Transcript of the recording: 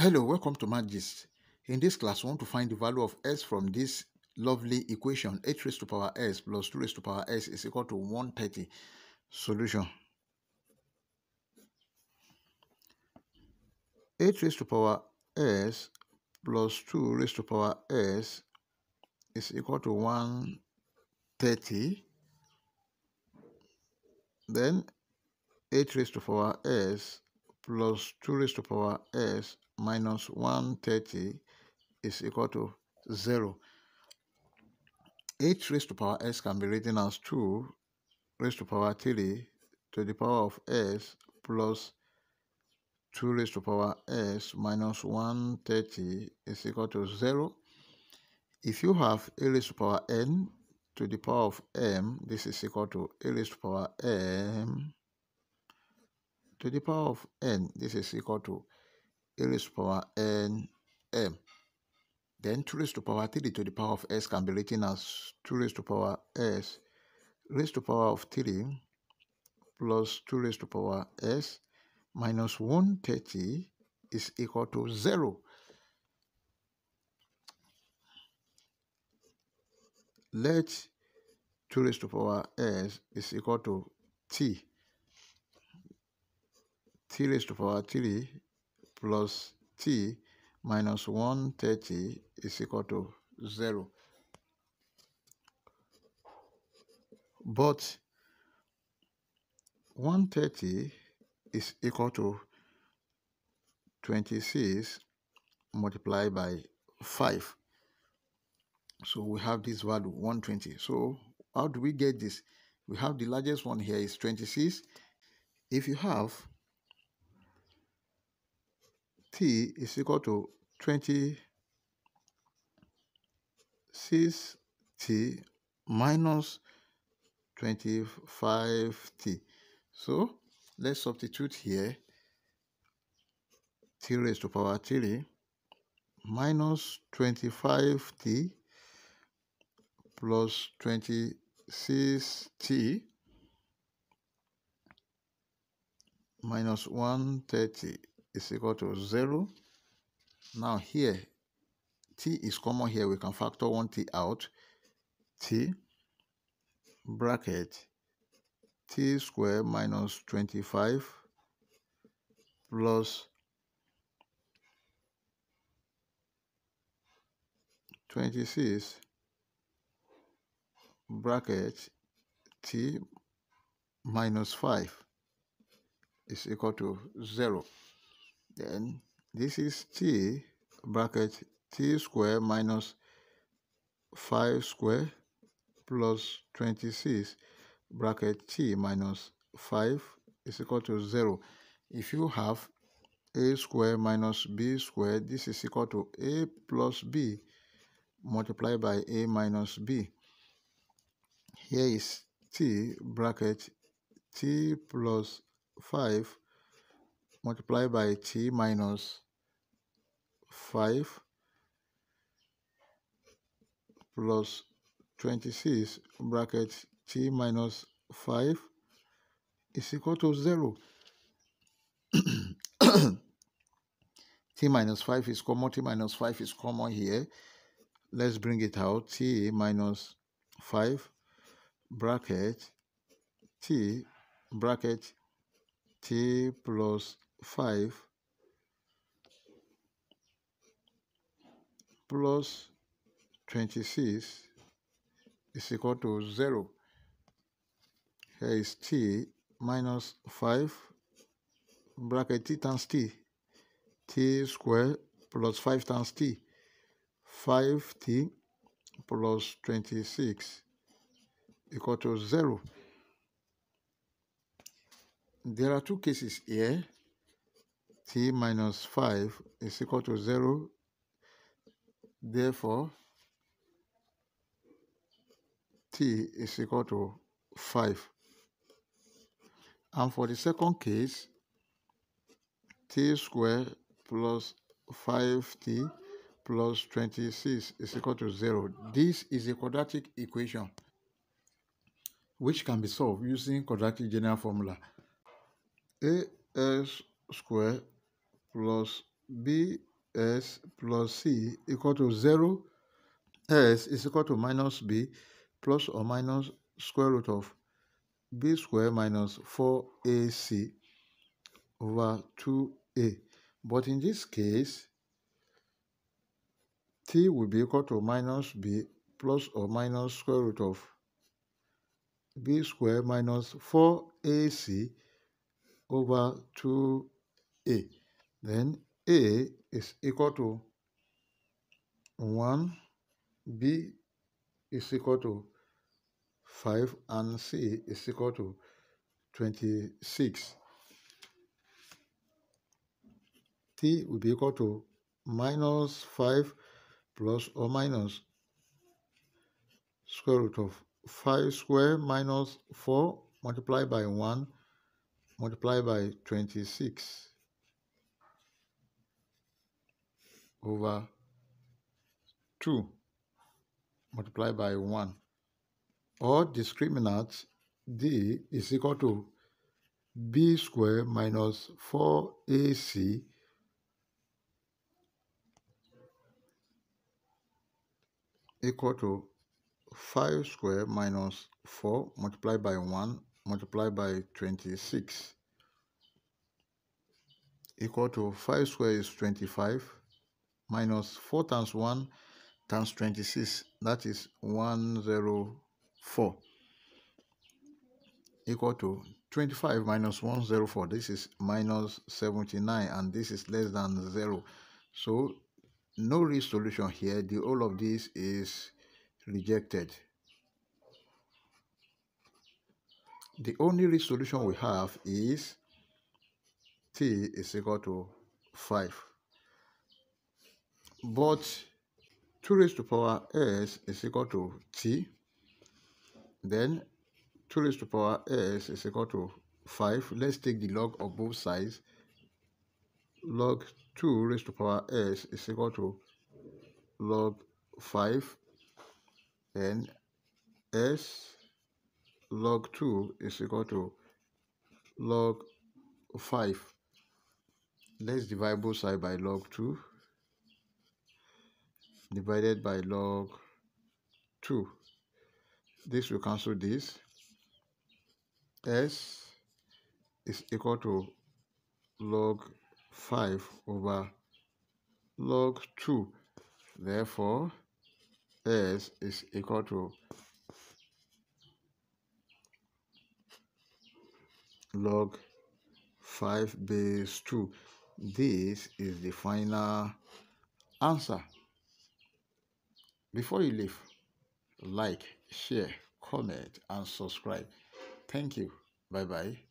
Hello, welcome to Mathgist. In this class, we want to find the value of s from this lovely equation, 8 raised to power s plus 2 raised to power s is equal to 130. Solution. 8 raised to power s plus 2 raised to power s is equal to 130. Then 8 raised to power s plus 2 raised to power s minus 130 is equal to 0. 8 raised to power s can be written as 2 raised to power 3 to the power of s plus 2 raised to power s minus 130 is equal to 0. If you have a raised to power n to the power of m, this is equal to a raised to power m to the power of n, this is equal to a raised to power n m. Then 2 raised to power 3 to the power of s can be written as 2 raised to power s raised to power of 3 plus 2 raised to power s minus 130 is equal to 0. Let 2 raised to power s is equal to t raised to power 3 plus t minus 130 is equal to 0. But 130 is equal to 26 multiplied by 5. So we have this value 120. So how do we get this? We have the largest one here is 26. If you have t is equal to 26t minus 25t. So let's substitute here t raised to power 3 minus 25t plus 26t minus 130 is equal to 0. Now here t is common here, we can factor 1t out. T bracket t square minus 25 plus 26 bracket t minus 5 is equal to 0. Then this is t bracket t square minus 5 square plus 26 bracket t minus 5 is equal to 0. If you have a square minus b square, this is equal to a plus b multiplied by a minus b. Here is t bracket t plus 5 multiplied by t minus 5 plus 26 bracket t minus 5 is equal to 0. T minus 5 is common. T minus 5 is common here. Let's bring it out. T minus 5 bracket t bracket t plus 5 plus 26 is equal to 0. Here is t minus 5 bracket t times t, t square plus 5 times t, 5t plus 26 equal to 0. There are two cases here. T minus 5 is equal to 0. Therefore, t is equal to 5. And for the second case, t squared plus 5t plus 26 is equal to 0. This is a quadratic equation which can be solved using quadratic general formula. A s square plus b s plus c equal to 0. S is equal to minus b plus or minus square root of b square minus 4ac over 2a. But in this case, t will be equal to minus b plus or minus square root of b square minus 4ac over 2a. Then a is equal to 1, b is equal to 5, and c is equal to 26. T will be equal to minus 5 plus or minus square root of 5 square minus 4 multiplied by 1 multiplied by 26 over 2 multiplied by 1. Or discriminant d is equal to b square minus 4ac equal to 5 square minus 4 multiplied by 1 multiplied by 26 equal to 5 square is 25 minus 4 times 1 times 26, that is 104, equal to 25 minus 104, this is minus 79, and this is less than 0. So no real solution here. The whole of this is rejected. The only real solution we have is t is equal to 5. But 2 raised to power s is equal to t. Then 2 raised to power s is equal to 5. Let's take the log of both sides. Log 2 raised to power s is equal to log 5, and s log 2 is equal to log 5. Let's divide both sides by log 2 divided by log 2. This will cancel this. S is equal to log 5 over log 2. Therefore, s is equal to log 5 base 2. This is the final answer. Before you leave, like, share, comment, and subscribe. Thank you. Bye-bye.